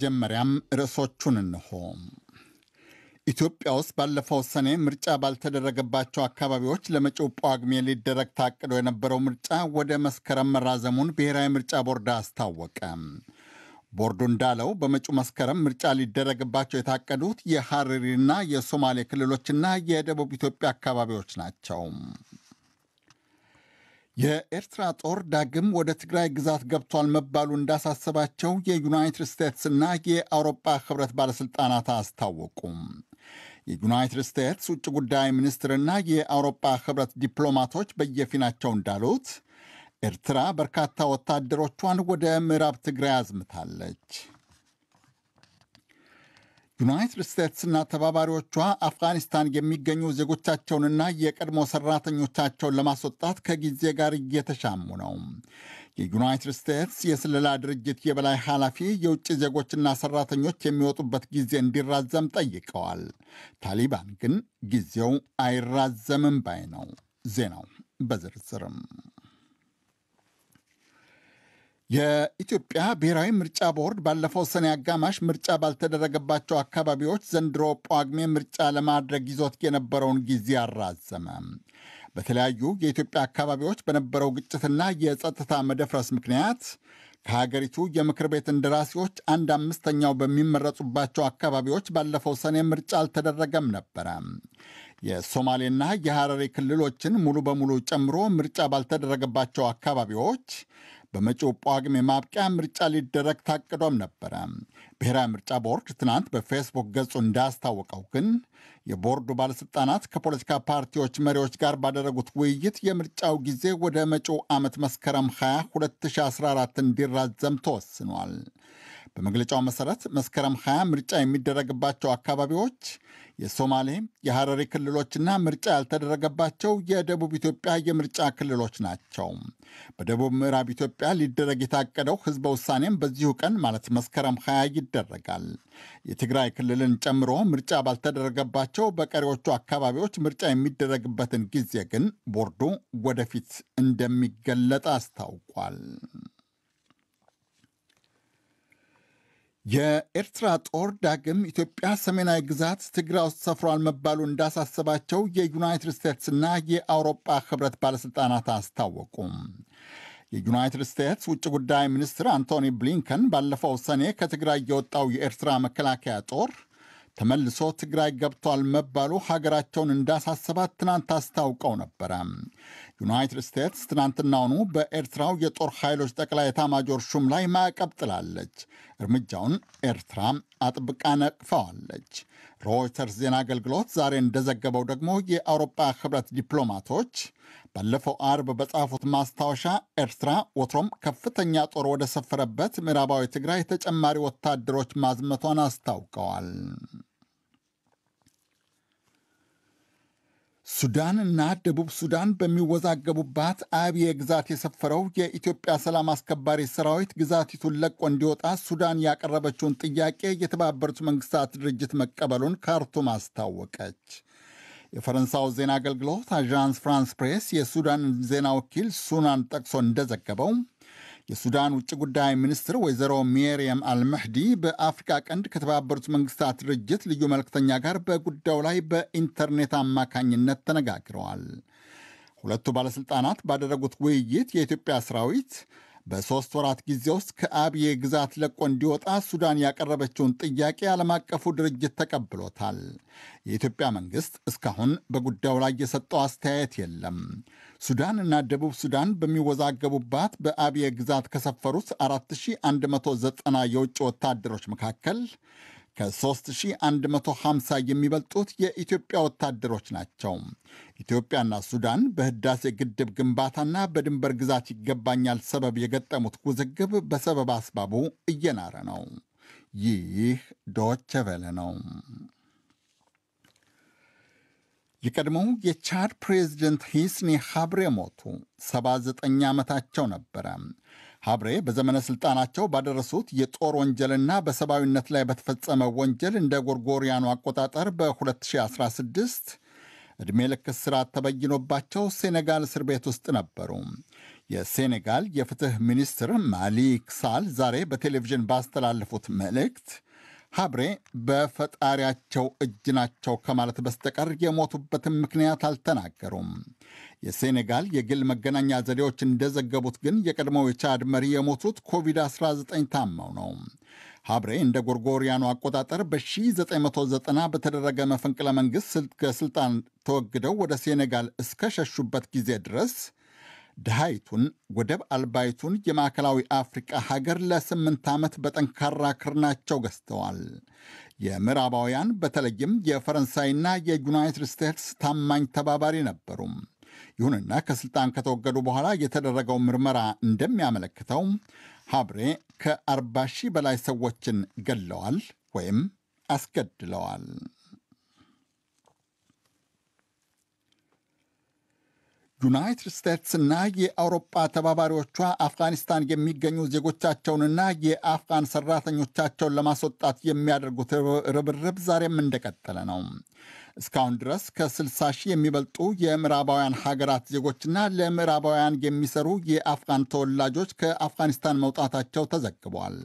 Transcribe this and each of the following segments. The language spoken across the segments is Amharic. በመጀመሪያም ርዕሶቹን እንሆ ኢትዮጵያ ውስጥ ባለፈው ሰኔ ምርጫ ባልተደረገባቸው አካባቢዎች ለመጪው ጳጉሜ ሊደረግ ታቅዶ የነበረው ምርጫ ወደ መስከረም መራዘሙን ብሔራዊ ምርጫ ቦርድ አስታወቀ። ቦርዱ እንዳለው በመጪው መስከረም ምርጫ ሊደረግባቸው የታቀዱት የሐረሪና የሶማሌ ክልሎችና የደቡብ ኢትዮጵያ አካባቢዎች ናቸው። የኤርትራ ጦር ዳግም ወደ ትግራይ ግዛት ገብቷል መባሉ እንዳሳሰባቸው የዩናይትድ ስቴትስና የአውሮፓ ህብረት ባለስልጣናት አስታወቁ። የዩናይትድ ስቴትስ ውጭ ጉዳይ ሚኒስትርና የአውሮፓ ህብረት ዲፕሎማቶች በየፊናቸው እንዳሉት ኤርትራ በርካታ ወታደሮቿን ወደ ምዕራብ ትግራይ አዝምታለች። ዩናይትድ ስቴትስና ተባባሪዎቿ አፍጋኒስታን የሚገኙ ዜጎቻቸውንና የቀድሞ ሰራተኞቻቸውን ለማስወጣት ከጊዜ ጋር እየተሻሙ ነው። የዩናይትድ ስቴትስ የስለላ ድርጅት የበላይ ኃላፊ የውጭ ዜጎችና ሰራተኞች የሚወጡበት ጊዜ እንዲራዘም ጠይቀዋል። ታሊባን ግን ጊዜው አይራዘምም ባይ ነው። ዜናው በዝርዝርም የኢትዮጵያ ብሔራዊ ምርጫ ቦርድ ባለፈው ሰኔ አጋማሽ ምርጫ ባልተደረገባቸው አካባቢዎች ዘንድሮ ጳጉሜ ምርጫ ለማድረግ ይዞት የነበረውን ጊዜ አራዘመ። በተለያዩ የኢትዮጵያ አካባቢዎች በነበረው ግጭትና የጸጥታ መደፍረስ ምክንያት ከሀገሪቱ የምክር ቤት እንደራሴዎች 1/5 በሚመረጡባቸው አካባቢዎች ባለፈው ሰኔ ምርጫ አልተደረገም ነበረ። የሶማሌና የሐረሪ ክልሎችን ሙሉ በሙሉ ጨምሮ ምርጫ ባልተደረገባቸው አካባቢዎች በመጪው ጳጉሜ ማብቂያ ምርጫ ሊደረግ ታቅዶም ነበረ። ብሔራዊ ምርጫ ቦርድ ትናንት በፌስቡክ ገጹ እንዳስታወቀው ግን የቦርዱ ባለስልጣናት ከፖለቲካ ፓርቲዎች መሪዎች ጋር ባደረጉት ውይይት የምርጫው ጊዜ ወደ መጪው ዓመት መስከረም 20/2014 እንዲራዘም ተወስኗል። በመግለጫው መሰረት መስከረም 20 ምርጫ የሚደረግባቸው አካባቢዎች የሶማሌ፣ የሐረሪ ክልሎችና ምርጫ ያልተደረገባቸው የደቡብ ኢትዮጵያ የምርጫ ክልሎች ናቸው። በደቡብ ምዕራብ ኢትዮጵያ ሊደረግ የታቀደው ህዝበ ውሳኔም በዚሁ ቀን ማለት መስከረም 20 ይደረጋል። የትግራይ ክልልን ጨምሮ ምርጫ ባልተደረገባቸው በቀሪዎቹ አካባቢዎች ምርጫ የሚደረግበትን ጊዜ ግን ቦርዱ ወደፊት እንደሚገለጥ አስታውቋል። የኤርትራ ጦር ዳግም ኢትዮጵያ ሰሜናዊ ግዛት ትግራይ ውስጥ ሰፍሯል መባሉ እንዳሳሰባቸው የዩናይትድ ስቴትስና የአውሮፓ ህብረት ባለስልጣናት አስታወቁ። የዩናይትድ ስቴትስ ውጭ ጉዳይ ሚኒስትር አንቶኒ ብሊንከን ባለፈው ሰኔ ከትግራይ የወጣው የኤርትራ መከላከያ ጦር ተመልሶ ትግራይ ገብቷል መባሉ ሀገራቸውን እንዳሳሰባት ትናንት አስታውቀው ነበረ። ዩናይትድ ስቴትስ ትናንትናውኑ በኤርትራው የጦር ኃይሎች ጠቅላይ ኤታማዦር ሹም ላይ ማዕቀብ ጥላለች። እርምጃውን ኤርትራ አጥብቃ ነቅፋዋለች። ሮይተርስ ዜና አገልግሎት ዛሬ እንደዘገበው ደግሞ የአውሮፓ ህብረት ዲፕሎማቶች ባለፈው አርብ በጻፉት ማስታወሻ ኤርትራ ወትሮም ከፍተኛ ጦር ወደ ሰፈረበት ምዕራባዊ ትግራይ ተጨማሪ ወታደሮች ማዝመቷን አስታውቀዋል። ሱዳንና ደቡብ ሱዳን በሚወዛገቡባት አብዬ ግዛት የሰፈረው የኢትዮጵያ ሰላም አስከባሪ ሰራዊት ግዛቲቱን ለቆ እንዲወጣ ሱዳን ያቀረበችውን ጥያቄ የተባበሩት መንግስታት ድርጅት መቀበሉን ካርቱም አስታወቀች። የፈረንሳው ዜና አገልግሎት አዣንስ ፍራንስ ፕሬስ የሱዳን ዜና ወኪል ሱናን ጠቅሶ እንደዘገበው የሱዳን ውጭ ጉዳይ ሚኒስትር ወይዘሮ ሚሪየም አልመህዲ በአፍሪካ ቀንድ ከተባበሩት መንግስታት ድርጅት ልዩ መልእክተኛ ጋር በጉዳዩ ላይ በኢንተርኔት አማካኝነት ተነጋግረዋል። ሁለቱ ባለስልጣናት ባደረጉት ውይይት የኢትዮጵያ ሰራዊት በ3 ወራት ጊዜ ውስጥ ከአብዬ ግዛት ለቆ እንዲወጣ ሱዳን ያቀረበችውን ጥያቄ ዓለም አቀፉ ድርጅት ተቀብሎታል። የኢትዮጵያ መንግስት እስካሁን በጉዳዩ ላይ የሰጠው አስተያየት የለም። ሱዳንና ደቡብ ሱዳን በሚወዛገቡባት በአብዬ ግዛት ከሰፈሩት 4190 የውጭ ወታደሮች መካከል ከ3150 የሚበልጡት የኢትዮጵያ ወታደሮች ናቸው። ኢትዮጵያና ሱዳን በህዳሴ ግድብ ግንባታና በድንበር ግዛት ይገባኛል ሰበብ የገጠሙት ውዝግብ በሰበብ አስባቡ እየናረ ነው። ይህ ዶቼ ቬለ ነው። የቀድሞው የቻድ ፕሬዚደንት ሂስኒ ሀብሬ ሞቱ። 79 ዓመታቸው ነበረ። ሀብሬ በዘመነ ስልጣናቸው ባደረሱት የጦር ወንጀልና በሰብአዊነት ላይ በተፈጸመ ወንጀል እንደ ጎርጎሪያኑ አቆጣጠር በ2016 እድሜልክ እስራት ተበይኖባቸው ሴኔጋል እስር ቤት ውስጥ ነበሩ። የሴኔጋል የፍትህ ሚኒስትር ማሊክ ሳል ዛሬ በቴሌቪዥን ባስተላለፉት መልእክት ሀብሬ በፈጣሪያቸው እጅ ናቸው ከማለት በስተቀር የሞቱበትን ምክንያት አልተናገሩም። የሴኔጋል የግል መገናኛ ዘዴዎች እንደዘገቡት ግን የቀድሞው የቻድ መሪ የሞቱት ኮቪድ-19 ታመው ነው። ሀብሬ እንደ ጎርጎሪያኑ አቆጣጠር በ1990 በተደረገ መፈንቅለ መንግሥት ከስልጣን ተወግደው ወደ ሴኔጋል እስከሸሹበት ጊዜ ድረስ ድሃይቱን ወደብ አልባይቱን የማዕከላዊ አፍሪቃ ሀገር ለ8 ዓመት በጠንካራ ክርናቸው ገዝተዋል። የምዕራባውያን በተለይም የፈረንሳይና የዩናይትድ ስቴትስ ታማኝ ተባባሪ ነበሩ። ይሁንና ከስልጣን ከተወገዱ በኋላ የተደረገው ምርመራ እንደሚያመለክተው ሀብሬ ከ40,000 በላይ ሰዎችን ገለዋል ወይም አስገድለዋል። ዩናይትድ ስቴትስና የአውሮፓ ተባባሪዎቿ አፍጋኒስታን የሚገኙ ዜጎቻቸውንና የአፍጋን ሰራተኞቻቸውን ለማስወጣት የሚያደርጉት ርብርብ ዛሬም እንደቀጠለ ነው። እስካሁን ድረስ ከ60,000 የሚበልጡ የምዕራባውያን ሀገራት ዜጎችና ለምዕራባውያን የሚሰሩ የአፍጋን ተወላጆች ከአፍጋኒስታን መውጣታቸው ተዘግቧል።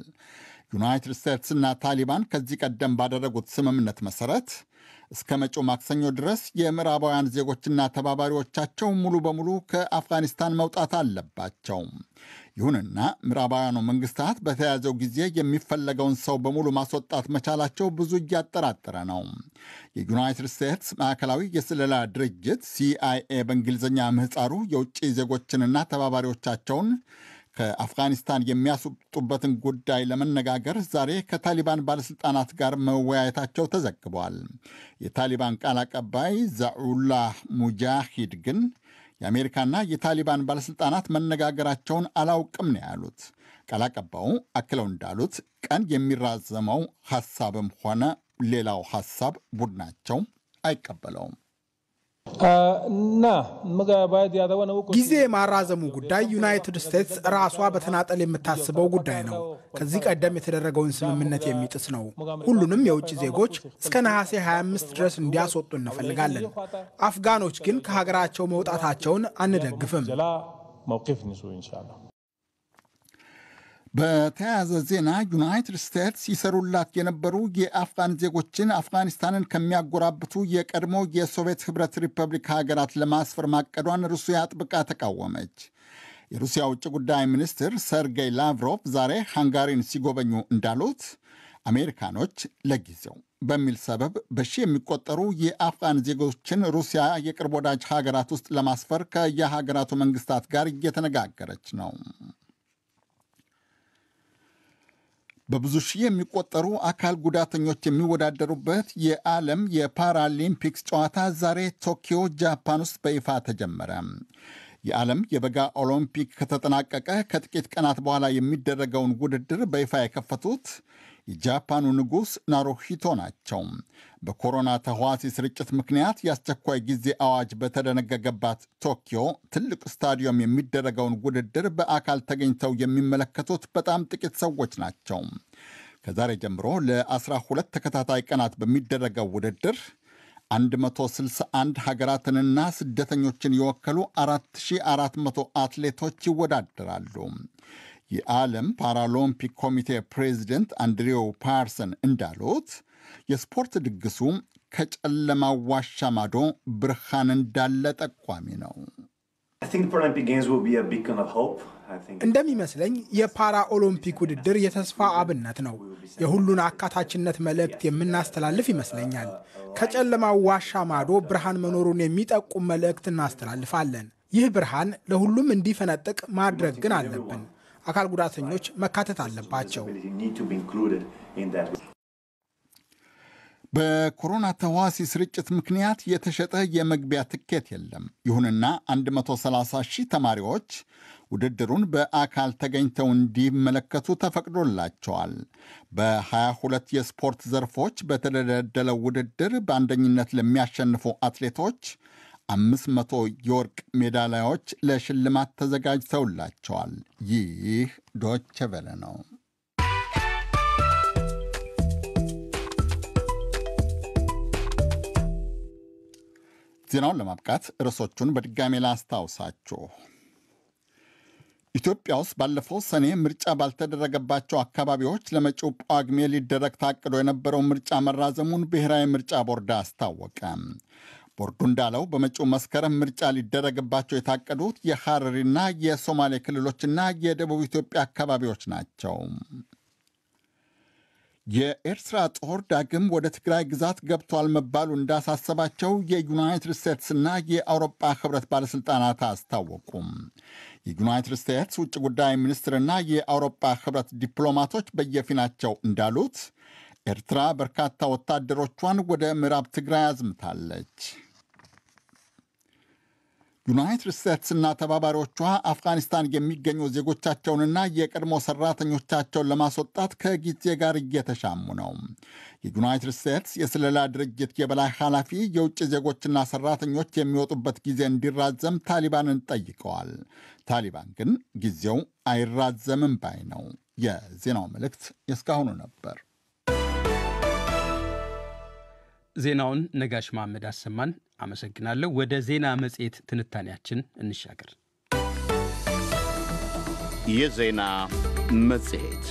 ዩናይትድ ስቴትስና ታሊባን ከዚህ ቀደም ባደረጉት ስምምነት መሰረት እስከ መጪው ማክሰኞ ድረስ የምዕራባውያን ዜጎችና ተባባሪዎቻቸው ሙሉ በሙሉ ከአፍጋኒስታን መውጣት አለባቸው። ይሁንና ምዕራባውያኑ መንግስታት በተያዘው ጊዜ የሚፈለገውን ሰው በሙሉ ማስወጣት መቻላቸው ብዙ እያጠራጠረ ነው። የዩናይትድ ስቴትስ ማዕከላዊ የስለላ ድርጅት CIA በእንግሊዝኛ ምህፃሩ የውጭ ዜጎችንና ተባባሪዎቻቸውን ከአፍጋኒስታን የሚያስወጡበትን ጉዳይ ለመነጋገር ዛሬ ከታሊባን ባለሥልጣናት ጋር መወያየታቸው ተዘግቧል። የታሊባን ቃል አቀባይ ዛኡላህ ሙጃሂድ ግን የአሜሪካና የታሊባን ባለሥልጣናት መነጋገራቸውን አላውቅም ነው ያሉት። ቃል አቀባዩ አክለው እንዳሉት ቀን የሚራዘመው ሐሳብም ሆነ ሌላው ሐሳብ ቡድናቸው አይቀበለውም። ጊዜ የማራዘሙ ጉዳይ ዩናይትድ ስቴትስ ራሷ በተናጠል የምታስበው ጉዳይ ነው። ከዚህ ቀደም የተደረገውን ስምምነት የሚጥስ ነው። ሁሉንም የውጭ ዜጎች እስከ ነሐሴ 25 ድረስ እንዲያስወጡ እንፈልጋለን። አፍጋኖች ግን ከሀገራቸው መውጣታቸውን አንደግፍም። በተያዘ ዜና ዩናይትድ ስቴትስ ይሰሩላት የነበሩ የአፍጋን ዜጎችን አፍጋኒስታንን ከሚያጎራብቱ የቀድሞ የሶቪየት ህብረት ሪፐብሊክ ሀገራት ለማስፈር ማቀዷን ሩሲያ አጥብቃ ተቃወመች። የሩሲያ ውጭ ጉዳይ ሚኒስትር ሰርጌይ ላቭሮቭ ዛሬ ሃንጋሪን ሲጎበኙ እንዳሉት አሜሪካኖች ለጊዜው በሚል ሰበብ በሺህ የሚቆጠሩ የአፍጋን ዜጎችን ሩሲያ የቅርብ ወዳጅ ሀገራት ውስጥ ለማስፈር ከየሀገራቱ መንግስታት ጋር እየተነጋገረች ነው። በብዙ ሺህ የሚቆጠሩ አካል ጉዳተኞች የሚወዳደሩበት የዓለም የፓራሊምፒክስ ጨዋታ ዛሬ ቶኪዮ ጃፓን ውስጥ በይፋ ተጀመረ። የዓለም የበጋ ኦሎምፒክ ከተጠናቀቀ ከጥቂት ቀናት በኋላ የሚደረገውን ውድድር በይፋ የከፈቱት የጃፓኑ ንጉሥ ናሩሂቶ ናቸው። በኮሮና ተህዋሲ ስርጭት ምክንያት የአስቸኳይ ጊዜ አዋጅ በተደነገገባት ቶኪዮ ትልቅ ስታዲየም የሚደረገውን ውድድር በአካል ተገኝተው የሚመለከቱት በጣም ጥቂት ሰዎች ናቸው። ከዛሬ ጀምሮ ለ12 ተከታታይ ቀናት በሚደረገው ውድድር 161 ሀገራትንና ስደተኞችን የወከሉ 4400 አትሌቶች ይወዳደራሉ። የዓለም ፓራሎምፒክ ኮሚቴ ፕሬዚደንት አንድሬው ፓርሰን እንዳሉት የስፖርት ድግሱ ከጨለማ ዋሻ ማዶ ብርሃን እንዳለ ጠቋሚ ነው። እንደሚመስለኝ የፓራ ኦሎምፒክ ውድድር የተስፋ አብነት ነው። የሁሉን አካታችነት መልእክት የምናስተላልፍ ይመስለኛል። ከጨለማው ዋሻ ማዶ ብርሃን መኖሩን የሚጠቁም መልእክት እናስተላልፋለን። ይህ ብርሃን ለሁሉም እንዲፈነጥቅ ማድረግ ግን አለብን። አካል ጉዳተኞች መካተት አለባቸው። በኮሮና ተዋሲ ስርጭት ምክንያት የተሸጠ የመግቢያ ትኬት የለም። ይሁንና 130,000 ተማሪዎች ውድድሩን በአካል ተገኝተው እንዲመለከቱ ተፈቅዶላቸዋል። በ22 የስፖርት ዘርፎች በተደለደለው ውድድር በአንደኝነት ለሚያሸንፉ አትሌቶች 500 የወርቅ ሜዳሊያዎች ለሽልማት ተዘጋጅተውላቸዋል። ይህ ዶቼ ቬለ ነው። ዜናውን ለማብቃት ርዕሶቹን በድጋሚ ላስታውሳችሁ። ኢትዮጵያ ውስጥ ባለፈው ሰኔ ምርጫ ባልተደረገባቸው አካባቢዎች ለመጪው ጳጉሜ ሊደረግ ታቅዶ የነበረው ምርጫ መራዘሙን ብሔራዊ ምርጫ ቦርድ አስታወቀ። ቦርዱ እንዳለው በመጪው መስከረም ምርጫ ሊደረግባቸው የታቀዱት የሐረሪና የሶማሌ ክልሎችና የደቡብ ኢትዮጵያ አካባቢዎች ናቸው። የኤርትራ ጦር ዳግም ወደ ትግራይ ግዛት ገብቷል መባሉ እንዳሳሰባቸው የዩናይትድ ስቴትስና የአውሮፓ ህብረት ባለሥልጣናት አስታወቁም። የዩናይትድ ስቴትስ ውጭ ጉዳይ ሚኒስትርና የአውሮፓ ህብረት ዲፕሎማቶች በየፊናቸው እንዳሉት ኤርትራ በርካታ ወታደሮቿን ወደ ምዕራብ ትግራይ አዝምታለች። ዩናይትድ ስቴትስና ተባባሪዎቿ አፍጋኒስታን የሚገኙ ዜጎቻቸውንና የቀድሞ ሰራተኞቻቸውን ለማስወጣት ከጊዜ ጋር እየተሻሙ ነው። የዩናይትድ ስቴትስ የስለላ ድርጅት የበላይ ኃላፊ የውጭ ዜጎችና ሰራተኞች የሚወጡበት ጊዜ እንዲራዘም ታሊባንን ጠይቀዋል። ታሊባን ግን ጊዜው አይራዘምም ባይ ነው። የዜናው መልእክት የእስካሁኑ ነበር። ዜናውን ነጋሽ መሐመድ አሰማን አመሰግናለሁ። ወደ ዜና መጽሔት ትንታኔያችን እንሻገር። የዜና መጽሔት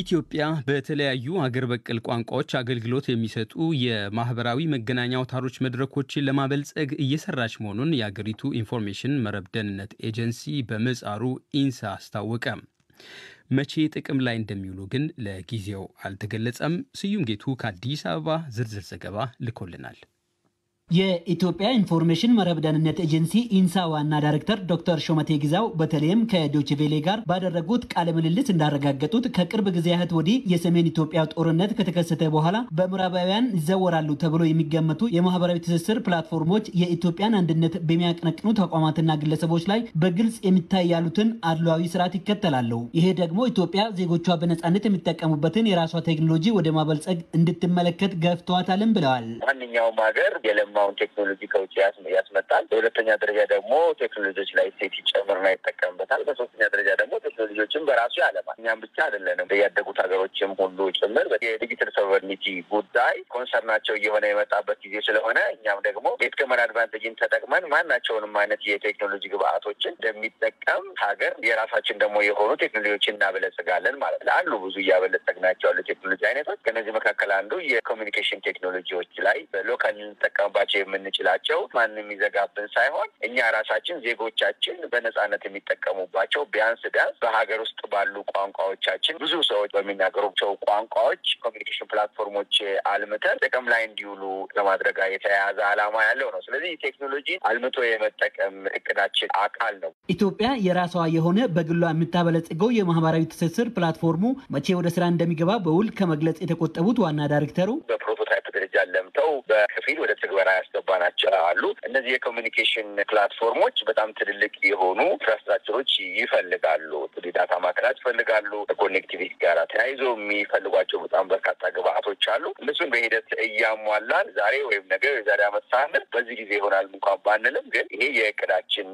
ኢትዮጵያ በተለያዩ ሀገር በቀል ቋንቋዎች አገልግሎት የሚሰጡ የማህበራዊ መገናኛ አውታሮች መድረኮችን ለማበልጸግ እየሰራች መሆኑን የአገሪቱ ኢንፎርሜሽን መረብ ደህንነት ኤጀንሲ በምህጻሩ ኢንሳ አስታወቀ። መቼ ጥቅም ላይ እንደሚውሉ ግን ለጊዜው አልተገለጸም። ስዩም ጌቱ ከአዲስ አበባ ዝርዝር ዘገባ ልኮልናል። የኢትዮጵያ ኢንፎርሜሽን መረብ ደህንነት ኤጀንሲ ኢንሳ ዋና ዳይሬክተር ዶክተር ሾመቴ ግዛው በተለይም ከዶይቼ ቬለ ጋር ባደረጉት ቃለ ምልልስ እንዳረጋገጡት ከቅርብ ጊዜያት ወዲህ የሰሜን ኢትዮጵያ ጦርነት ከተከሰተ በኋላ በምዕራባውያን ይዘወራሉ ተብሎ የሚገመቱ የማህበራዊ ትስስር ፕላትፎርሞች የኢትዮጵያን አንድነት በሚያቀነቅኑ ተቋማትና ግለሰቦች ላይ በግልጽ የሚታይ ያሉትን አድሏዊ ስርዓት ይከተላሉ። ይሄ ደግሞ ኢትዮጵያ ዜጎቿ በነጻነት የሚጠቀሙበትን የራሷ ቴክኖሎጂ ወደ ማበልጸግ እንድትመለከት ገፍቷታል ብለዋል። ማንኛውም ሀገር አሁን ቴክኖሎጂ ከውጭ ያስመጣል። በሁለተኛ ደረጃ ደግሞ ቴክኖሎጂዎች ላይ ሴት ይጨምርና ይጠቀምበታል። በሶስተኛ ደረጃ ደግሞ ቴክኖሎጂዎችን በራሱ ያለማል። እኛም ብቻ አይደለንም፣ ያደጉት ሀገሮችም ሁሉ ጭምር የዲጂታል ሶቨርኒቲ ጉዳይ ኮንሰርናቸው እየሆነ የመጣበት ጊዜ ስለሆነ እኛም ደግሞ የጥቀመን አድቫንቴጅን ተጠቅመን ማናቸውንም አይነት የቴክኖሎጂ ግብአቶችን እንደሚጠቀም ሀገር የራሳችን ደግሞ የሆኑ ቴክኖሎጂዎችን እናበለጽጋለን ማለት ነው። አሉ ብዙ እያበለጸግናቸው ያሉ ቴክኖሎጂ አይነቶች ከነዚህ መካከል አንዱ የኮሚኒኬሽን ቴክኖሎጂዎች ላይ በሎካል እንጠቀምባቸው የምንችላቸው ማንም ይዘጋብን ሳይሆን እኛ ራሳችን ዜጎቻችን በነጻነት የሚጠቀሙባቸው ቢያንስ በሀገር ውስጥ ባሉ ቋንቋዎቻችን ብዙ ሰዎች በሚናገሩቸው ቋንቋዎች ኮሚኒኬሽን ፕላትፎርሞች አልምተን ጥቅም ላይ እንዲውሉ ለማድረግ የተያያዘ ዓላማ ያለው ነው። ስለዚህ ቴክኖሎጂ አልምቶ የመጠቀም እቅዳችን አካል ነው። ኢትዮጵያ የራሷ የሆነ በግሏ የምታበለጽገው የማህበራዊ ትስስር ፕላትፎርሙ መቼ ወደ ስራ እንደሚገባ በውል ከመግለጽ የተቆጠቡት ዋና ዳይሬክተሩ በፕሮቶታይፕ ደረጃ ለምተው በከፊል ወደ ተግባራ ያስገባናቸው አሉ። እነዚህ የኮሚኒኬሽን ፕላትፎርሞች በጣም ትልልቅ የሆኑ ኢንፍራስትራክቸሮች ይፈልጋሉ። ዳታ ማዕከላት ይፈልጋሉ። ኮኔክቲቪቲ ጋር ተያይዞ የሚፈልጓቸው በጣም በርካታ ግብአቶች አሉ። እነሱን በሂደት እያሟላን ዛሬ ወይም ነገ የዛሬ ዓመት ሳይሆን በዚህ ጊዜ ይሆናል እንኳን ባንልም ግን ይሄ የእቅዳችን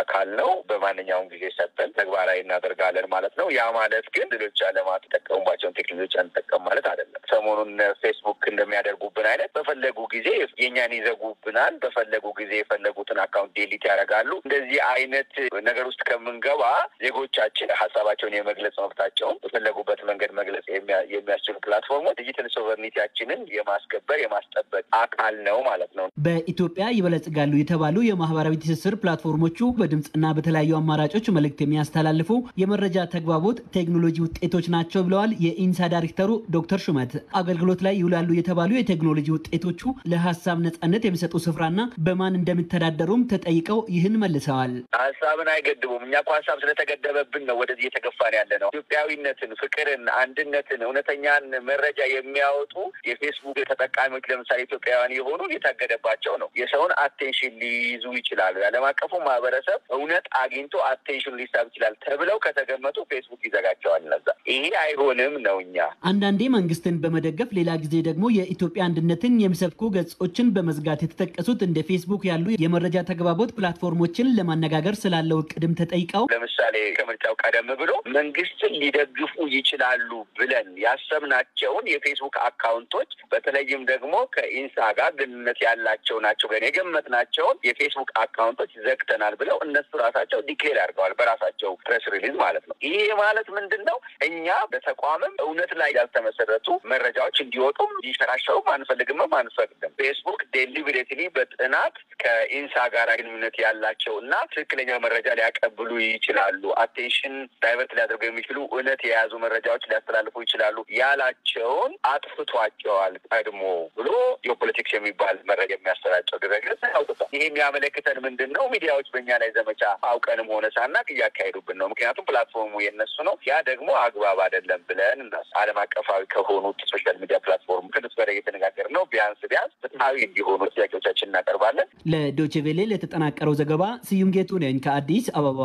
አካል ነው። በማንኛውም ጊዜ ሰጥተን ተግባራዊ እናደርጋለን ማለት ነው። ያ ማለት ግን ሌሎች ዓለማት ተጠቀሙባቸውን ቴክኖሎጂ አንጠቀም ማለት አይደለም። ሰሞኑን ፌስቡክ እንደሚያደርጉብን አይነት በፈለጉ ጊዜ የኛን ይዘጉብናል፣ በፈለጉ ጊዜ የፈለጉትን አካውንት ዴሊት ያደርጋሉ። እንደዚህ አይነት ነገር ውስጥ ከምንገባ ዜጎቻችን ሀሳባቸውን የመግለጽ መብታቸውን በፈለጉበት መንገድ መግለጽ የሚያስችሉ ፕላትፎርሞች ዲጂታል ሶቨርኒቲያችንን የማስከበር የማስጠበቅ አካል ነው ማለት ነው። በኢትዮጵያ ይበለጽጋሉ የተባሉ የማህበራዊ ትስስር ፕላትፎርሞቹ በድምጽና በተለያዩ አማራጮች መልእክት የሚያስተላልፉ የመረጃ ተግባቦት ቴክኖሎጂ ውጤቶች ናቸው ብለዋል የኢንሳ ዳይሬክተሩ ዶክተር ሹመት። አገልግሎት ላይ ይውላሉ የተባሉ የቴክኖሎጂ ውጤቶቹ ለሀሳብ ነጻነት የሚሰጡ ስፍራና በማን እንደሚተዳደሩም ተጠይቀው ይህን መልሰዋል። ሀሳብን አይገድቡም። እኛ ሀሳብ ስለተገደበብን ነው ወደዚህ የተገፋን ያለ ነው። ኢትዮጵያዊነትን፣ ፍቅርን፣ አንድነትን፣ እውነተኛን መረጃ የሚያወጡ የፌስቡክ ተጠቃሚዎች ለምሳሌ ኢትዮጵያውያን የሆኑ የታገደባቸው ነው። የሰውን አቴንሽን ሊይዙ ይችላሉ። የዓለም አቀፉ ማህበረሰብ እውነት አግኝቶ አቴንሽን ሊሳብ ይችላል ተብለው ከተገመጡ ፌስቡክ ይዘጋቸዋል። ነዛ ይሄ አይሆንም ነው። እኛ አንዳንዴ መንግስትን በመደገፍ ሌላ ጊዜ ደግሞ የኢትዮጵያ አንድነትን የምሰ ሰብ ገጾችን በመዝጋት የተጠቀሱት እንደ ፌስቡክ ያሉ የመረጃ ተግባቦት ፕላትፎርሞችን ለማነጋገር ስላለው ቅድም ተጠይቀው ለምሳሌ ከምርጫው ቀደም ብሎ መንግስትን ሊደግፉ ይችላሉ ብለን ያሰብናቸውን የፌስቡክ አካውንቶች በተለይም ደግሞ ከኢንሳ ጋር ግንኙነት ያላቸው ናቸው ብለን የገመትናቸው የፌስቡክ አካውንቶች ዘግተናል ብለው እነሱ ራሳቸው ዲክሌር አድርገዋል በራሳቸው ፕሬስ ሪሊዝ ማለት ነው። ይሄ ማለት ምንድነው? እኛ በተቋምም እውነት ላይ ያልተመሰረቱ መረጃዎች እንዲወጡ ሊፈራሽው ማንፈልግም ማንፈልግም ፌስቡክ ዴሊብሬትሊ በጥናት ከኢንሳ ጋር ግንኙነት ያላቸውና ትክክለኛ መረጃ ሊያቀብሉ ይችላሉ አቴንሽን ዳይቨርት ሊያደርጉ የሚችሉ እውነት የያዙ መረጃዎች ሊያስተላልፉ ይችላሉ ያላቸውን አጥፍቷቸዋል ቀድሞ ብሎ የፖለቲክስ የሚባል መረጃ የሚያስተላልፈው ድረገጽ አውጥቷል። ይሄ የሚያመለክተን ምንድነው? ሚዲያዎች በእኛ ላይ ዘመቻ አውቀንም ሆነ ሳናቅ ያካሄዱብን ነው። ምክንያቱም ፕላትፎርሙ የነሱ ነው። ያ ደግሞ አግባብ አይደለም ብለን ዓለም አቀፋዊ ከሆኑት ሶሻል ሚዲያ ፕላትፎርም ከነሱ ጋር እየተነጋገርን ነው። ቢያንስ ፍትሃዊ እንዲሆኑ ጥያቄዎቻችንን እናቀርባለን። ለዶቼ ቬለ ለተጠናቀረው ዘገባ ስዩም ጌቱ ነኝ ከአዲስ አበባ።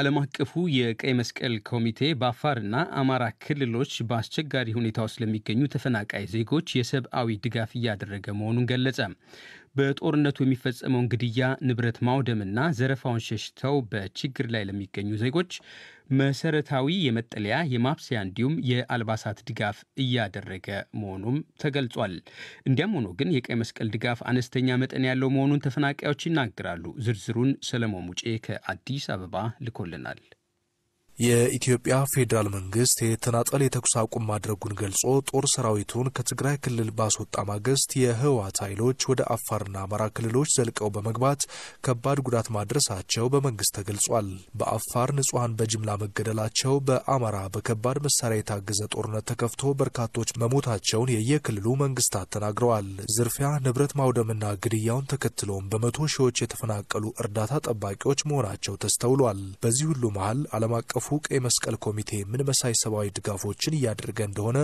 ዓለም አቀፉ የቀይ መስቀል ኮሚቴ ባፋርና አማራ ክልሎች ባስቸጋሪ ሁኔታዎች ለሚገኙ ተፈናቃይ ዜጎች የሰብአዊ ድጋፍ ያደረገ መሆኑን ገለጸ። በጦርነቱ የሚፈጸመውን ግድያ፣ ንብረት ማውደምና ዘረፋውን ሸሽተው በችግር ላይ ለሚገኙ ዜጎች መሰረታዊ የመጠለያ የማብሰያ እንዲሁም የአልባሳት ድጋፍ እያደረገ መሆኑም ተገልጿል። እንዲያም ሆኖ ግን የቀይ መስቀል ድጋፍ አነስተኛ መጠን ያለው መሆኑን ተፈናቃዮች ይናገራሉ። ዝርዝሩን ሰለሞን ሙጬ ከአዲስ አበባ ልኮልናል። የኢትዮጵያ ፌደራል መንግስት የተናጠል የተኩስ አቁም ማድረጉን ገልጾ ጦር ሰራዊቱን ከትግራይ ክልል ባስወጣ ማግስት የህወሓት ኃይሎች ወደ አፋርና አማራ ክልሎች ዘልቀው በመግባት ከባድ ጉዳት ማድረሳቸው በመንግስት ተገልጿል። በአፋር ንጹሃን በጅምላ መገደላቸው፣ በአማራ በከባድ መሳሪያ የታገዘ ጦርነት ተከፍቶ በርካቶች መሞታቸውን የየክልሉ መንግስታት ተናግረዋል። ዝርፊያ፣ ንብረት ማውደምና ግድያውን ተከትሎም በመቶ ሺዎች የተፈናቀሉ እርዳታ ጠባቂዎች መሆናቸው ተስተውሏል። በዚህ ሁሉ መሃል ዓለም አቀፍ ቀይ መስቀል ኮሚቴ ምን መሳይ ሰብአዊ ድጋፎችን እያደረገ እንደሆነ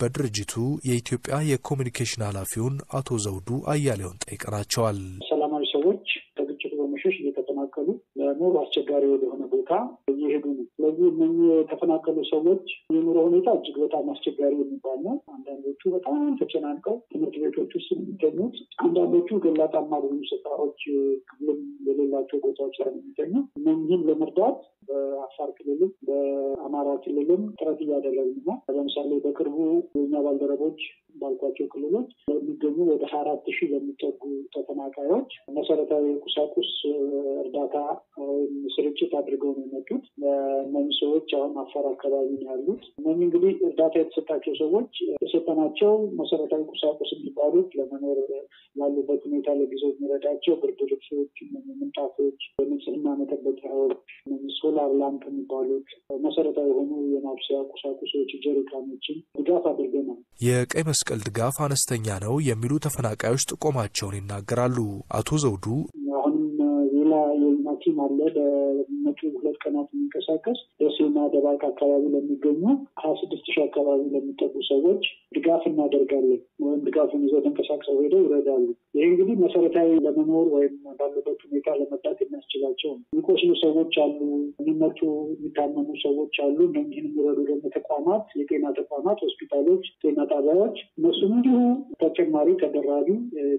በድርጅቱ የኢትዮጵያ የኮሚኒኬሽን ኃላፊውን አቶ ዘውዱ አያሌውን ጠይቀናቸዋል። ሰላማዊ ሰዎች ከግጭቱ በመሸሽ እየተፈናቀሉ ለኑሮ አስቸጋሪ ወደሆነ ቦታ እየሄዱ ነው። ስለዚህ እነዚህ የተፈናቀሉ ሰዎች የኑሮ ሁኔታ እጅግ በጣም አስቸጋሪ የሚባል ነው። አንዳንዶቹ በጣም ተጨናንቀው ትምህርት ቤቶች ውስጥ የሚገኙት፣ አንዳንዶቹ ገላጣማ በሆኑ ስፍራዎች ክፍልም የሌላቸው ቦታዎች ላይ የሚገኙ እነዚህም ለመርዳት በአፋር ክልልም በአማራ ክልልም ጥረት እያደረግን ነው። ለምሳሌ በቅርቡ የኛ ባልደረቦች ባልኳቸው ክልሎች የሚገኙ ወደ 4,000 የሚጠጉ ተፈናቃዮች መሰረታዊ ቁሳቁስ እርዳታ ስርጭት አድርገው ነው የመጡት። እነዚህ ሰዎች አሁን አፋር አካባቢ ነው ያሉት። እነዚህ እንግዲህ እርዳታ የተሰጣቸው ሰዎች የሰጠናቸው መሰረታዊ ቁሳቁስ የሚባሉት ለመኖር ያሉበት ሁኔታ ለጊዜው የሚረዳቸው ብርድ ልብሶች፣ ምንጣፎች፣ ንጽህና መጠበቂያዎች፣ ሶላር ላምፕ የሚባሉት መሰረታዊ የሆኑ የማብሰያ ቁሳቁሶች፣ ጀሪካኖችን ድጋፍ አድርገናል። የቀይ መስቀል ድጋፍ አነስተኛ ነው የሚሉ ተፈናቃዮች ጥቆማቸውን ይናገራሉ። አቶ ዘውዱ አሁንም ሌላ የልማ ቲም አለ በመጪው 2 ቀናት የሚንቀሳቀስ ደሴና ደባርቅ አካባቢ ለሚገኙ 26,000 አካባቢ ለሚጠጉ ሰዎች ድጋፍ እናደርጋለን ወይም ድጋፉን ይዘው ተንቀሳቅሰው ሄደው ይረዳሉ። ይህ እንግዲህ መሰረታዊ ለመኖር ወይም ባሉበት ሁኔታ ለመርዳት የሚያስችላቸው ነው። የሚቆስሉ ሰዎች አሉ፣ የሚመቱ የሚታመሙ ሰዎች አሉ። እነዚህን የሚረዱ ደግሞ ተቋማት፣ የጤና ተቋማት፣ ሆስፒታሎች፣ ጤና ጣቢያዎች እነሱም እንዲሁ ተጨማሪ ተደራቢ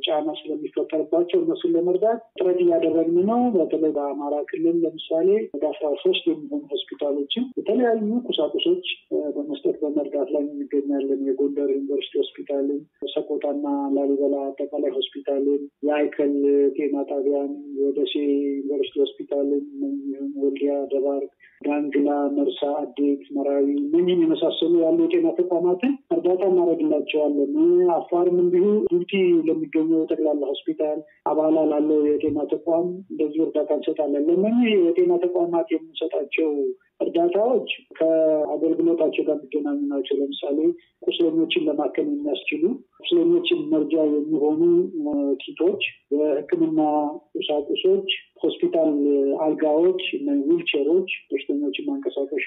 ጫና ስለሚፈጠርባቸው እነሱን ለመርዳት ጥረት እያደረግን ነው። በተለይ በአማራ ክልል ለምሳሌ ወደ 13 የሚሆኑ ሆስፒታሎችን የተለያዩ ቁሳቁሶች በመስጠት በመርዳት ላይ እንገኛለን። የጎንደር ዩኒቨርሲቲ ሆስፒታልን፣ ሰቆጣና ላሊበላ አጠቃላይ ሆስፒታልን፣ የአይከል ጤና ጣቢያን፣ የደሴ ዩኒቨርሲቲ ሆስፒታልን፣ ወልዲያ፣ ደባርቅ፣ ዳንግላ፣ መርሳ፣ አዴት፣ መራዊ ምንም የመሳሰሉ ያሉ የጤና ተቋማትን እርዳታ እናደርግላቸዋለን። አፋርም እንዲሁ ዱቲ ለሚገኙ ጠቅላላ ሆስፒታል አባላ ላለው የጤና ተቋም እንደዚሁ እርዳታ እንሰጣለን። ለእነዚህ የጤና ተቋማት የምንሰጣቸው እርዳታዎች ከአገልግሎታቸው ጋር የሚገናኙ ናቸው። ለምሳሌ ቁስለኞችን ለማከም የሚያስችሉ ቁስለኞችን መርጃ የሚሆኑ ኪቶች፣ የህክምና ቁሳቁሶች፣ ሆስፒታል አልጋዎች እና ዊልቸሮች በሽተኞች ማንቀሳቀሻ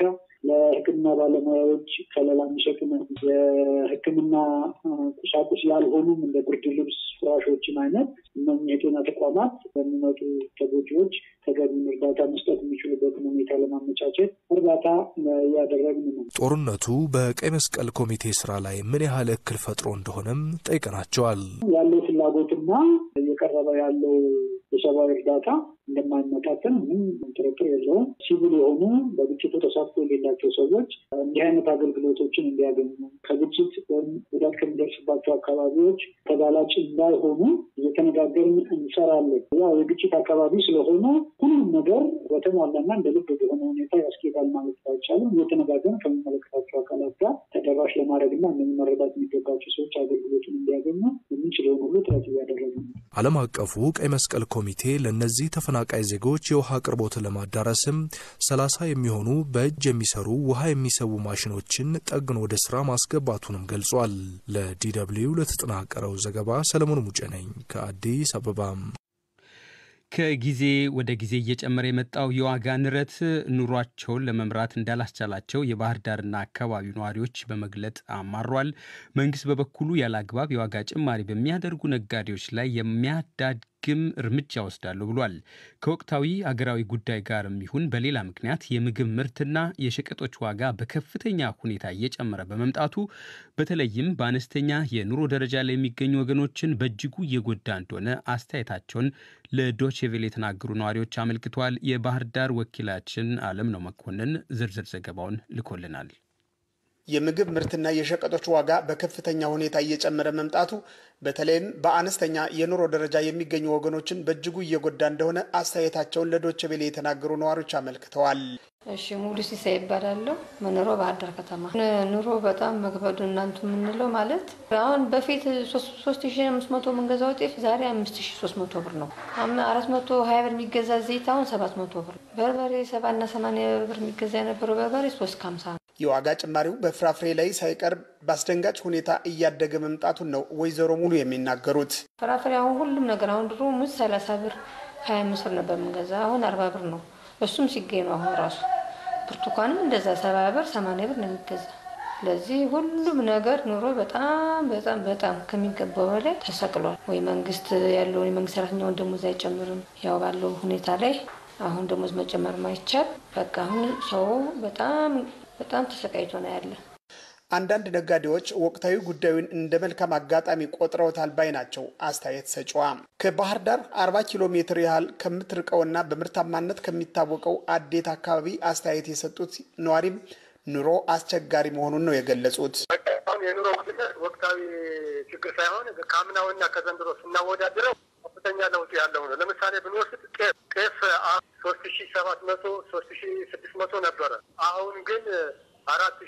ለህክምና ባለሙያዎች ከለላ የሚሰጡና የህክምና ቁሳቁስ ያልሆኑ እንደ ብርድ ልብስ ፍራሾችን አይነት እና የጤና ተቋማት ለሚመጡ ተጎጂዎች ተገቢውን እርዳታ መስጠት የሚችሉበት ሁኔታ ለማመቻቸት እርዳታ ያደረግን ነው። ጦርነቱ በቀይ መስቀል ኮሚቴ ስራ ላይ ምን ያህል እክል ፈጥሮ እንደሆነም ጠይቀናቸዋል። ያለው ፍላጎትና የቀረበ ያለው የሰብአዊ እርዳታ እንደማይመጣጠን ምንም ጥርጥር የለውም። ሲቪል የሆኑ በግጭቱ ተሳትፎ የሌላቸው ሰዎች እንዲህ አይነት አገልግሎቶችን እንዲያገኙ ከግጭት ወይም ጉዳት ከሚደርስባቸው አካባቢዎች ተጋላጭ እንዳይሆኑ እየተነጋገርን እንሰራለን። ያው የግጭት አካባቢ ስለሆነ ሁሉም ነገር በተሟላና እንደ ልብ በሆነ ሁኔታ ያስኬዳል ማለት አይቻልም። እየተነጋገርን ከሚመለከታቸው አካላት ጋር ተደራሽ ለማድረግና መረዳት የሚገባቸው ሰዎች አገልግሎቱን እንዲያገኙ የምንችለውን ሁሉ ጥረት እያደረግን ነው። ዓለም አቀፉ ቀይ መስቀል ኮሚቴ ለነዚህ ተፈናቃይ ዜጎች የውሃ አቅርቦትን ለማዳረስም 30 የሚሆኑ በእጅ የሚሰሩ ውሃ የሚሰቡ ማሽኖችን ጠግኖ ወደ ስራ ማስገባቱንም ገልጿል። ለDW ለተጠናቀረው ዘገባ ሰለሞን ሙጬ ነኝ ከአዲስ አበባ። ከጊዜ ወደ ጊዜ እየጨመረ የመጣው የዋጋ ንረት ኑሯቸውን ለመምራት እንዳላስቻላቸው የባህር ዳርና አካባቢው ነዋሪዎች በመግለጽ አማሯል። መንግስት በበኩሉ ያላግባብ የዋጋ ጭማሪ በሚያደርጉ ነጋዴዎች ላይ የሚያዳግም እርምጃ ወስዳለሁ ብሏል። ከወቅታዊ አገራዊ ጉዳይ ጋርም ይሁን በሌላ ምክንያት የምግብ ምርትና የሸቀጦች ዋጋ በከፍተኛ ሁኔታ እየጨመረ በመምጣቱ በተለይም በአነስተኛ የኑሮ ደረጃ ላይ የሚገኙ ወገኖችን በእጅጉ እየጎዳ እንደሆነ አስተያየታቸውን ለዶቼ ቬለ የተናገሩ ነዋሪዎች አመልክቷል። የባህር ዳር ወኪላችን አለምነው መኮንን ዝርዝር ዘገባውን ልኮልናል። የምግብ ምርትና የሸቀጦች ዋጋ በከፍተኛ ሁኔታ እየጨመረ መምጣቱ በተለይም በአነስተኛ የኑሮ ደረጃ የሚገኙ ወገኖችን በእጅጉ እየጎዳ እንደሆነ አስተያየታቸውን ለዶቼ ቬለ የተናገሩ ነዋሪዎች አመልክተዋል። እሺ ሙሉ ሲሳይ ይባላል። መኖር ባህር ዳር ከተማ ኑሮ በጣም መግበዱን እናንተ ምንለው ማለት አሁን በፊት 3500 መንገዛው ጤፍ ዛሬ 5300 ብር ነው። አሁን 420 ብር የሚገዛ ዘይት አሁን 700 ብር፣ በርበሬ 780 ብር የሚገዛ የነበረው በርበሬ 350። የዋጋ ጭማሪው በፍራፍሬ ላይ ሳይቀርብ በአስደንጋጭ ሁኔታ እያደገ መምጣቱን ነው ወይዘሮ ሙሉ የሚናገሩት። ፍራፍሬ አሁን ሁሉም ነገር አሁን ድሮ ሙዝ 30 ብር 25 ብር ነበር መንገዛ አሁን 40 ብር ነው። እሱም ሲገኝ ነው አሁን ራሱ ብርቱካንም እንደዛ 70 ብር 80 ብር ነው የሚገዛ። ስለዚህ ሁሉም ነገር ኑሮ በጣም ከሚገባው በላይ ተሰቅሏል። ወይ መንግስት ያለው የመንግስት ሰራተኛውን ደሞዝ አይጨምርም። ያው ባለው ሁኔታ ላይ አሁን ደሞዝ መጨመር ማይቻል በቃ አሁን ሰው በጣም ተሰቃይቶ ነው ያለ። አንዳንድ ነጋዴዎች ወቅታዊ ጉዳዩን እንደ መልካም አጋጣሚ ቆጥረውታል ባይ ናቸው አስተያየት ሰጪዋ። ከባህር ዳር 40 ኪሎ ሜትር ያህል ከምትርቀውና በምርታማነት ከሚታወቀው አዴት አካባቢ አስተያየት የሰጡት ነዋሪም ኑሮ አስቸጋሪ መሆኑን ነው የገለጹት። አሁን የኑሮ ወቅታዊ ችግር ሳይሆን ከአምናውና ከዘንድሮ ስናወዳድረው ከፍተኛ ለውጥ ያለው ነው። ለምሳሌ ብንወስድ ጤፍ 3700 3600 ነበረ አሁን ግን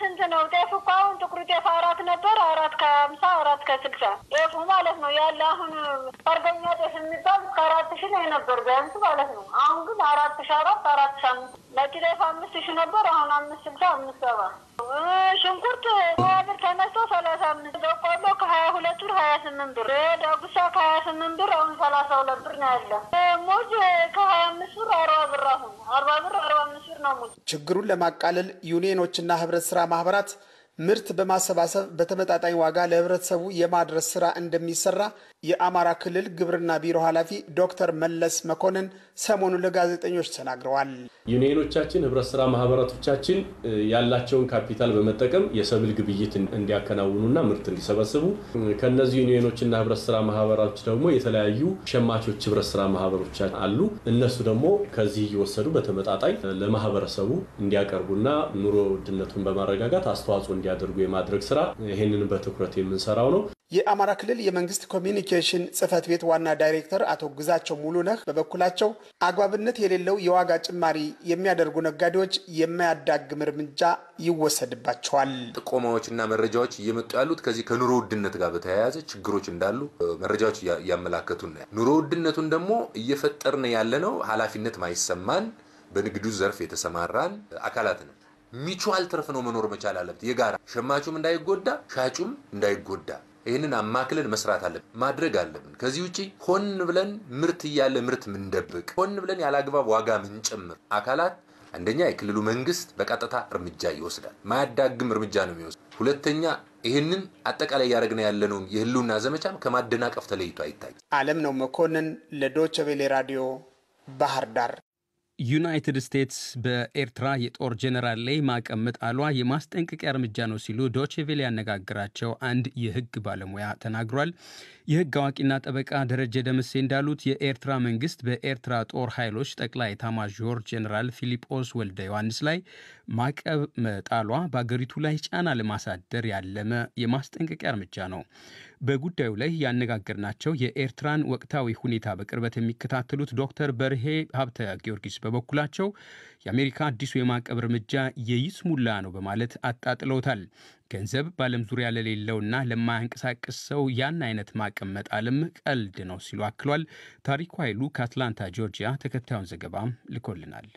ስንት ነው? ጤፍ እኮ አሁን ጥቁር ጤፍ 4 ነበር 4.50 4.60 ጤፍ ማለት ነው ያለ። አሁን ፈርደኛ ጤፍ የሚባል 4000 ላይ ነበር ቢያንስ ማለት ነው። አሁን ግን 4004 45 ነጭ ጤፍ 5000 ነበር አሁን 5.57። ሽንኩርት ወብር ተነስቶ 35 በቆሎ ከ22 ብር 28 ብር፣ ዳጉሳ ከ28 ብር አሁን 32 ብር ነው ያለ። ሙዝ ከ25 ብር 40 ብር አሁን 40 ብር 45 ብር ነው ሙዝ። ችግሩን ለማቃለል ዩኒየኖችና ህብረት ስራ ማህበራት ምርት በማሰባሰብ በተመጣጣኝ ዋጋ ለህብረተሰቡ የማድረስ ስራ እንደሚሰራ የአማራ ክልል ግብርና ቢሮ ኃላፊ ዶክተር መለስ መኮንን ሰሞኑን ለጋዜጠኞች ተናግረዋል። ዩኒየኖቻችን ህብረት ስራ ማህበራቶቻችን ያላቸውን ካፒታል በመጠቀም የሰብል ግብይት እንዲያከናውኑና ምርት እንዲሰበስቡ ከነዚህ ዩኒየኖችና ህብረት ስራ ማህበራቶች ደግሞ የተለያዩ ሸማቾች ህብረት ስራ ማህበሮች አሉ። እነሱ ደግሞ ከዚህ እየወሰዱ በተመጣጣኝ ለማህበረሰቡ እንዲያቀርቡና ኑሮ ውድነቱን በማረጋጋት አስተዋጽኦ እንዲያደርጉ የማድረግ ስራ ይሄንን በትኩረት የምንሰራው ነው። የአማራ ክልል የመንግስት ኮሚኒኬሽን ጽፈት ቤት ዋና ዳይሬክተር አቶ ግዛቸው ሙሉነህ በበኩላቸው አግባብነት የሌለው የዋጋ ጭማሪ የሚያደርጉ ነጋዴዎች የማያዳግም እርምጃ ይወሰድባቸዋል። ጥቆማዎችና መረጃዎች እየመጡ ያሉት ከዚህ ከኑሮ ውድነት ጋር በተያያዘ ችግሮች እንዳሉ መረጃዎች ያመላከቱና ኑሮ ውድነቱን ደግሞ እየፈጠርን ያለነው ኃላፊነት ማይሰማን በንግዱ ዘርፍ የተሰማራን አካላት ነው። ሚቹዋል ትርፍ ነው መኖር መቻል አለበት የጋራ ሸማቹም እንዳይጎዳ ሻጩም እንዳይጎዳ ይሄንን አማክለን መስራት አለብን ማድረግ አለብን። ከዚህ ውጪ ሆን ብለን ምርት ይያለ ምርት ምንደብቅ ሆን ብለን ያላግባብ ዋጋ ምንጨምር አካላት አንደኛ የክልሉ መንግስት በቀጥታ እርምጃ ይወስዳል ማያዳግም እርምጃ ነው የሚወስድ። ሁለተኛ ይሄንን አጠቃላይ ያረግነ ያለነው የህልውና ዘመቻም ከማደናቀፍ ተለይቶ አይታይ። ዓለም ነው መኮንን ለዶቼ ቬለ ራዲዮ ባህር ዳር። ዩናይትድ ስቴትስ በኤርትራ የጦር ጄኔራል ላይ ማዕቀብ መጣሏ የማስጠንቀቂያ እርምጃ ነው ሲሉ ዶቼ ቬለ ያነጋገራቸው አንድ የህግ ባለሙያ ተናግሯል። የህግ አዋቂና ጠበቃ ደረጀ ደምሴ እንዳሉት የኤርትራ መንግስት በኤርትራ ጦር ኃይሎች ጠቅላይ ኤታማዦር ጄኔራል ፊሊጶስ ወልደ ዮሐንስ ላይ ማዕቀብ መጣሏ በአገሪቱ ላይ ጫና ለማሳደር ያለመ የማስጠንቀቂያ እርምጃ ነው። በጉዳዩ ላይ ያነጋገርናቸው የኤርትራን ወቅታዊ ሁኔታ በቅርበት የሚከታተሉት ዶክተር በርሄ ሀብተ ጊዮርጊስ በበኩላቸው የአሜሪካ አዲሱ የማዕቀብ እርምጃ የይስሙላ ነው በማለት አጣጥለውታል። ገንዘብ በዓለም ዙሪያ ለሌለውና ለማያንቀሳቅስ ሰው ያን አይነት ማዕቀብ መጣልም ቀልድ ነው ሲሉ አክሏል። ታሪኩ ኃይሉ ከአትላንታ ጆርጂያ ተከታዩን ዘገባ ልኮልናል።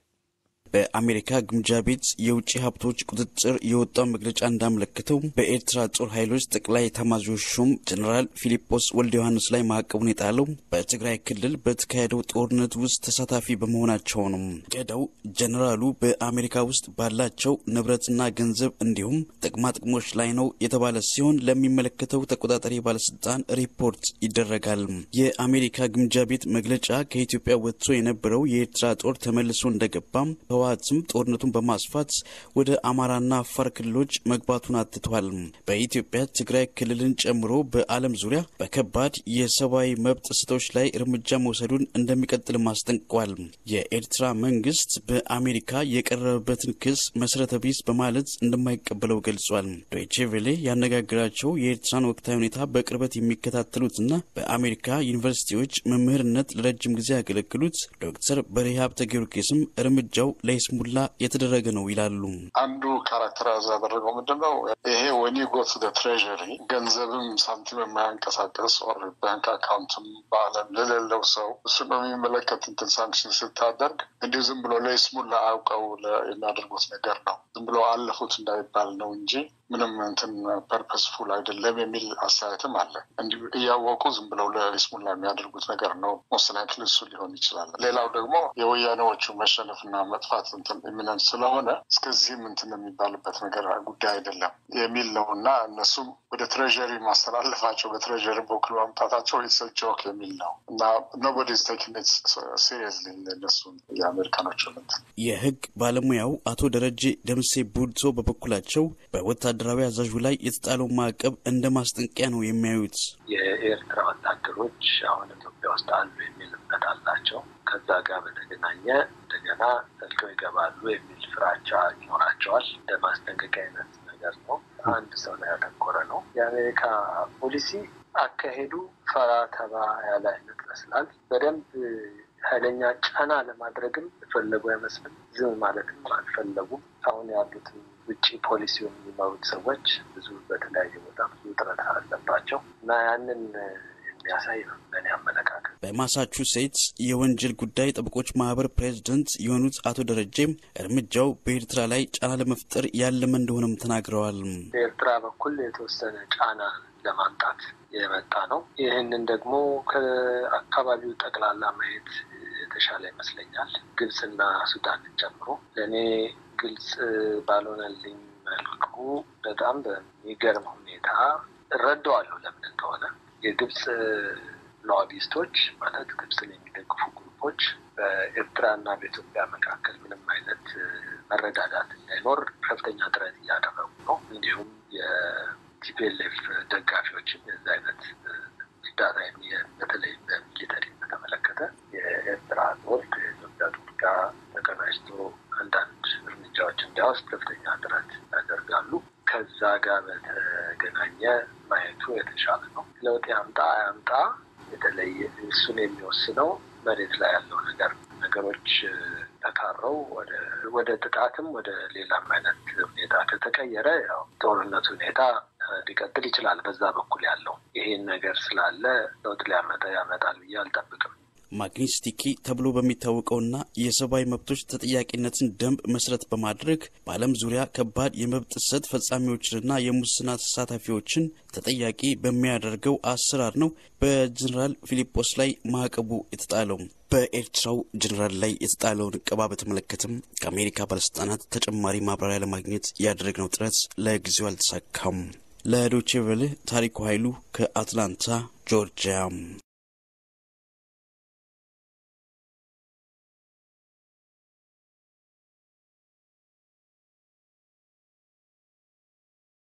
በአሜሪካ ግምጃ ቤት የውጭ ሀብቶች ቁጥጥር የወጣው መግለጫ እንዳመለከተው በኤርትራ ጦር ኃይሎች ጠቅላይ ኤታማዦር ሹም ጄኔራል ፊሊጶስ ወልደ ዮሐንስ ላይ ማዕቀቡን የጣለው በትግራይ ክልል በተካሄደው ጦርነት ውስጥ ተሳታፊ በመሆናቸው ነው። ገዳው ጄኔራሉ በአሜሪካ ውስጥ ባላቸው ንብረትና ገንዘብ እንዲሁም ጥቅማ ጥቅሞች ላይ ነው የተባለ ሲሆን ለሚመለከተው ተቆጣጣሪ ባለስልጣን ሪፖርት ይደረጋል። የአሜሪካ ግምጃ ቤት መግለጫ ከኢትዮጵያ ወጥቶ የነበረው የኤርትራ ጦር ተመልሶ እንደገባም በዋጽም ጦርነቱን በማስፋት ወደ አማራና አፋር ክልሎች መግባቱን አትቷል። በኢትዮጵያ ትግራይ ክልልን ጨምሮ በአለም ዙሪያ በከባድ የሰብአዊ መብት ጥሰቶች ላይ እርምጃ መውሰዱን እንደሚቀጥል ማስጠንቅቋል። የኤርትራ መንግስት በአሜሪካ የቀረበበትን ክስ መሰረተ ቢስ በማለት እንደማይቀበለው ገልጿል። ዶቼ ቬለ ያነጋግራቸው የኤርትራን ወቅታዊ ሁኔታ በቅርበት የሚከታተሉትና በአሜሪካ ዩኒቨርሲቲዎች መምህርነት ለረጅም ጊዜ ያገለግሉት ዶክተር በርሄ ሀብተ ጊዮርጊስም እርምጃው ለይስሙላ የተደረገ ነው ይላሉ። አንዱ ካራክተራይዝ ያደረገው ምንድነው? ይሄ ወኒ ጎት ዘ ትሬጀሪ ገንዘብም ሳንቲም የማያንቀሳቀስ ኦር ባንክ አካውንትም በአለም ለሌለው ሰው እሱ በሚመለከት እንትን ሳንክሽን ስታደርግ እንዲሁ ዝም ብሎ ለይስሙላ አውቀው የሚያደርጉት ነገር ነው። ዝም ብሎ አለፉት እንዳይባል ነው እንጂ ምንም እንትን ፐርፐስፉል አይደለም የሚል አስተያየትም አለ። እንዲሁ እያወቁ ዝም ብለው ለይስሙላ የሚያደርጉት ነገር ነው። ሞስላክ ልሱ ሊሆን ይችላል። ሌላው ደግሞ የወያኔዎቹ መሸነፍና መጥፋት እንትን ኢሚነንት ስለሆነ እስከዚህም እንትን የሚባልበት ነገር ጉዳይ አይደለም የሚል ነውና እነሱም ወደ ትሬጀሪ ማስተላለፋቸው በትሬጀሪ በኩል ማምጣታቸው ጆክ የሚል ነው እና ኖቦዲ ኢዝ ቴኪንግ ኢት ሲሪየስሊ እነሱን የአሜሪካኖች እንትን። የህግ ባለሙያው አቶ ደረጀ ደምሴ ቡድሶ በበኩላቸው በወታደራዊ አዛዡ ላይ የተጣለው ማዕቀብ እንደ ማስጠንቀቂያ ነው የሚያዩት። የኤርትራ ወታደሮች አሁን ኢትዮጵያ ውስጥ አሉ የሚል እምነት አላቸው። ከዛ ጋር በተገናኘ እንደገና ተልከው ይገባሉ የሚል ፍራቻ ይኖራቸዋል። እንደ ማስጠንቀቂያ አይነት ነገር ነው። አንድ ሰው ላይ ያተኮረ ነው። የአሜሪካ ፖሊሲ አካሄዱ ፈራ ተባ ያለ አይነት ይመስላል። በደንብ ኃይለኛ ጫና ለማድረግም ፈለጉ አይመስልም። ዝም ማለትም አልፈለጉም። አሁን ያሉት ውጪ ፖሊሲውን የሚመሩት ሰዎች ብዙ በተለያየ ቦታ ብዙ ጥረት አለባቸው እና ያንን የሚያሳይ ነው በእኔ አመለካከት። በማሳቹሴትስ የወንጀል ጉዳይ ጠበቆች ማህበር ፕሬዚዳንት የሆኑት አቶ ደረጀም እርምጃው በኤርትራ ላይ ጫና ለመፍጠር ያለመ እንደሆነም ተናግረዋል። በኤርትራ በኩል የተወሰነ ጫና ለማምጣት የመጣ ነው። ይህንን ደግሞ ከአካባቢው ጠቅላላ ማየት የተሻለ ይመስለኛል። ግብጽና ሱዳን ጨምሮ ለኔ ግልጽ ባልሆነልኝ መልኩ በጣም በሚገርም ሁኔታ እረዳዋለሁ። ለምን እንደሆነ የግብጽ ሎቢስቶች ማለት ግብጽን የሚደግፉ ግሩፖች በኤርትራና በኢትዮጵያ መካከል ምንም አይነት መረዳዳት እንዳይኖር ከፍተኛ ጥረት እያደረጉ ነው። እንዲሁም የቲፒኤልኤፍ ደጋፊዎችም የዛ አይነት እርዳታ በተለይ በሚሊተሪ በተመለከተ የኤርትራ ጦር ከኢትዮጵያ ጦር ጋር ተቀናጅቶ አንዳንድ እርምጃዎች እንዲያወስድ ከፍተኛ ጥረት ያደርጋሉ። ከዛ ጋር በተገናኘ ማየቱ የተሻለ ነው። ለውጥ ያምጣ ያምጣ የተለየ እሱን የሚወስነው መሬት ላይ ያለው ነገር ነገሮች ተታረው ወደ ጥቃትም ወደ ሌላ አይነት ሁኔታ ከተቀየረ ያው ጦርነቱ ሁኔታ ሊቀጥል ይችላል። በዛ በኩል ያለው ይሄን ነገር ስላለ ለውጥ ያመጣል ብዬ አልጠብቅም። ማግኒስቲኪ ተብሎ በሚታወቀውና የሰብአዊ መብቶች ተጠያቂነትን ደንብ መስረት በማድረግ በዓለም ዙሪያ ከባድ የመብት ጥሰት ፈጻሚዎችንና የሙስና ተሳታፊዎችን ተጠያቂ በሚያደርገው አሰራር ነው በጀነራል ፊሊጶስ ላይ ማዕቀቡ የተጣለው። በኤርትራው ጀነራል ላይ የተጣለውን ዕቀባ በተመለከተም ከአሜሪካ ባለስልጣናት ተጨማሪ ማብራሪያ ለማግኘት ያደረግነው ጥረት ለጊዜው አልተሳካም። ለዶቼ ቬለ ታሪኩ ኃይሉ ከአትላንታ ጆርጂያ።